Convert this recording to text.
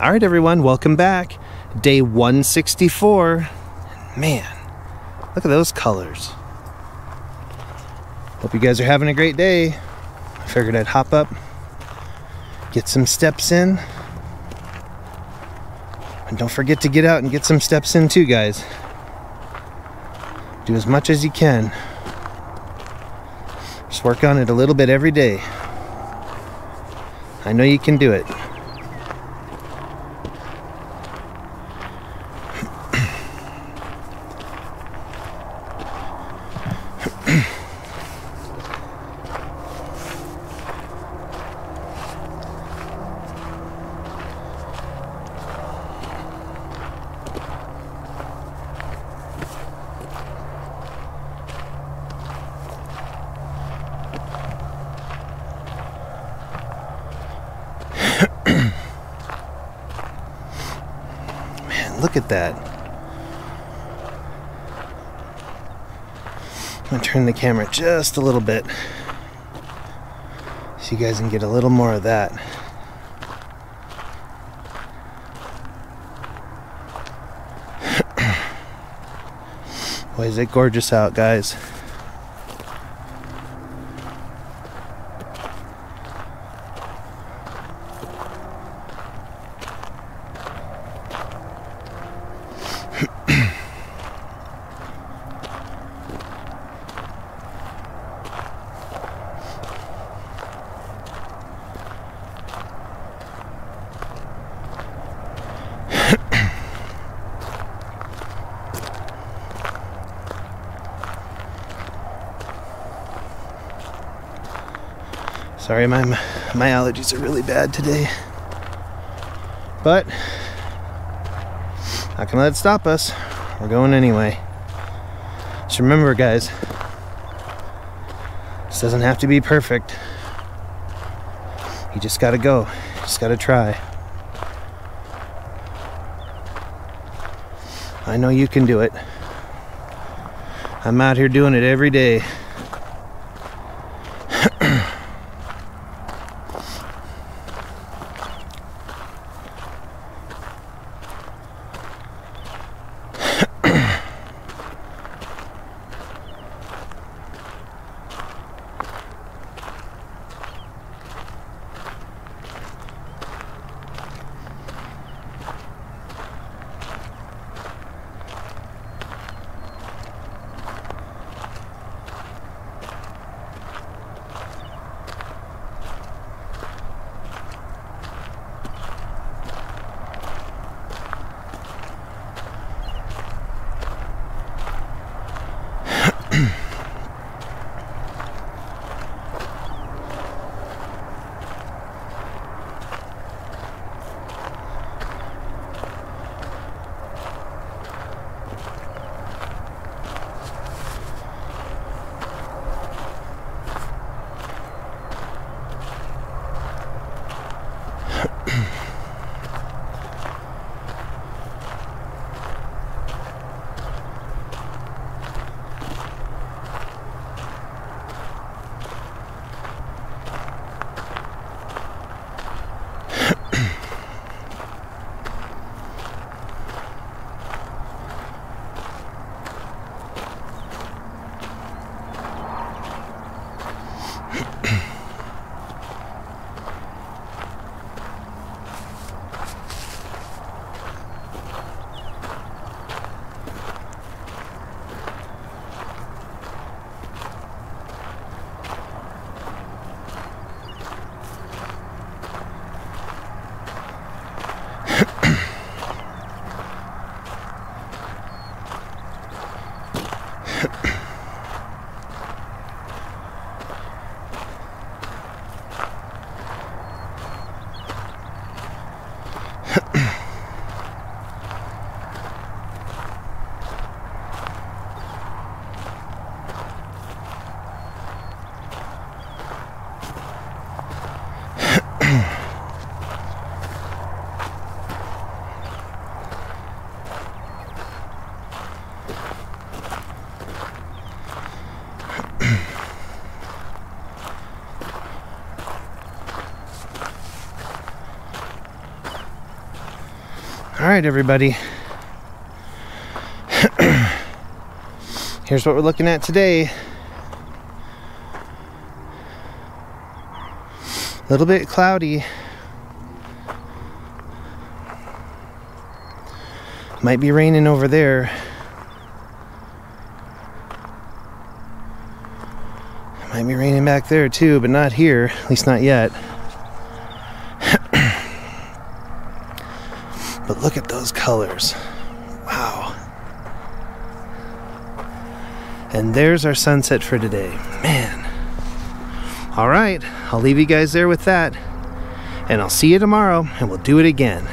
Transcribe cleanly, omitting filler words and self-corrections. All right, everyone, welcome back. Day 164. Man, look at those colors. Hope you guys are having a great day. I figured I'd hop up, get some steps in. And don't forget to get out and get some steps in too, guys. Do as much as you can. Just work on it a little bit every day. I know you can do it. Look at that. I'm gonna turn the camera just a little bit so you guys can get a little more of that. Boy, is it gorgeous out, guys. Sorry, my allergies are really bad today, but not gonna let it stop us. We're going anyway. Just remember, guys, this doesn't have to be perfect. You just gotta go. You just gotta try. I know you can do it. I'm out here doing it every day. All right, everybody. Here's what we're looking at today. A little bit cloudy. Might be raining over there. Might be raining back there too, but not here, at least not yet. But look at those colors. Wow. And there's our sunset for today. Man. All right, I'll leave you guys there with that. And I'll see you tomorrow, and we'll do it again.